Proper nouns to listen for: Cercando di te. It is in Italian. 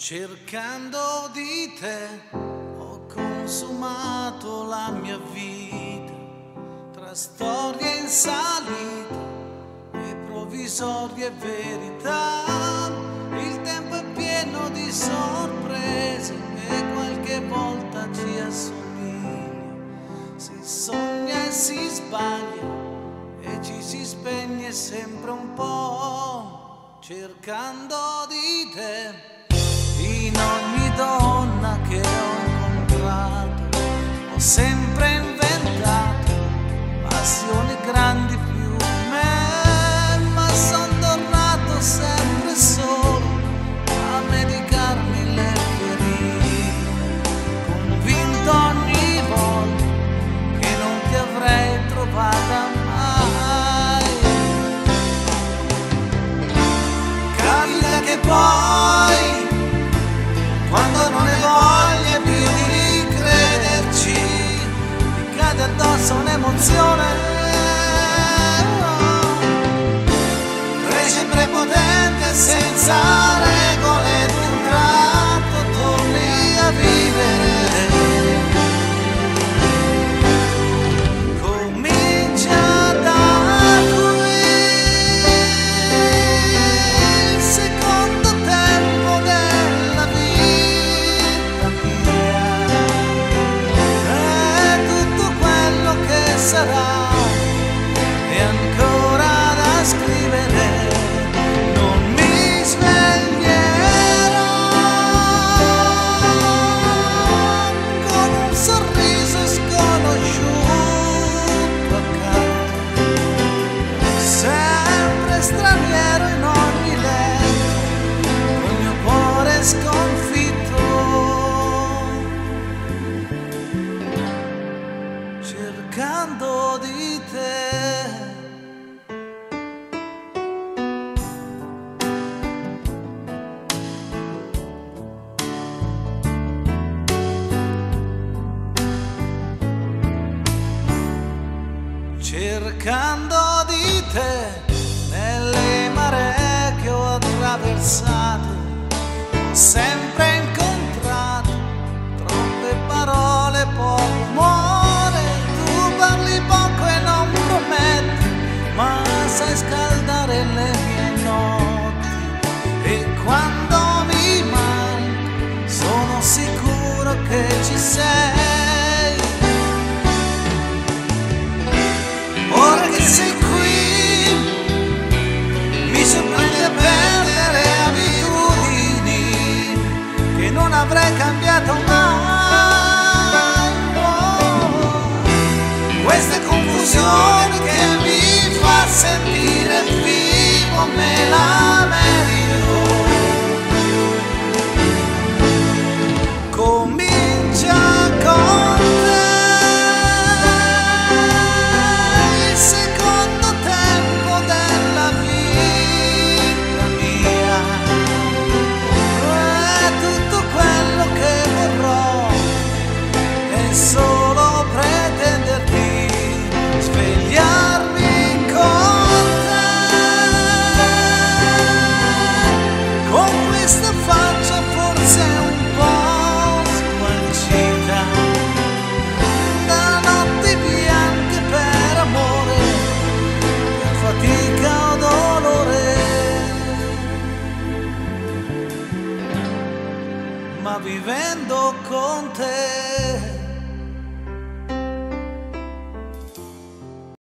Cercando di te ho consumato la mia vita tra storie in salita e provvisorie verità. Il tempo è pieno di sorprese e qualche volta ci assomiglia. Si sogna e si sbaglia e ci si spegne sempre un po'. Cercando di te. In ogni donna che ho incontrato ho sempre inventato passioni grandi più me, ma sono tornato sempre solo a medicarmi le ferite, convinto ogni volta che non ti avrei trovata mai. Capita che poi quando non hai voglia più di crederci, ti cade addosso un'emozione, cresce prepotente senza regole, d'un tratto torni a vivere. Comincia da qui il secondo tempo della vita. Sarà e ancora da scrivere, non mi sveglierò con un sorriso sconosciuto accanto, sempre straniero in ogni letto, con il mio cuore sconfitto. Cercando di te. Cercando di te, nelle maree che ho attraversato ho sempre incontrato troppe parole poco amore. Tu parli poco e non prometti, ma sai scaldare le mie notti, e quando mi manchi sono sicuro che ci sei. Ora che sei qui mi sorprende perdere abitudini che non avrei cambiato mai. Questa confusione che mi fa sentire vivo me la merito. Comincia con te il secondo tempo della vita mia, è tutto quello che vorrò, è solo pretenderti. Svegliarmi con te, con questa faccia forse un po' sgualcita, da notti bianche per amore, per fatica o dolore. Ma vivendo con te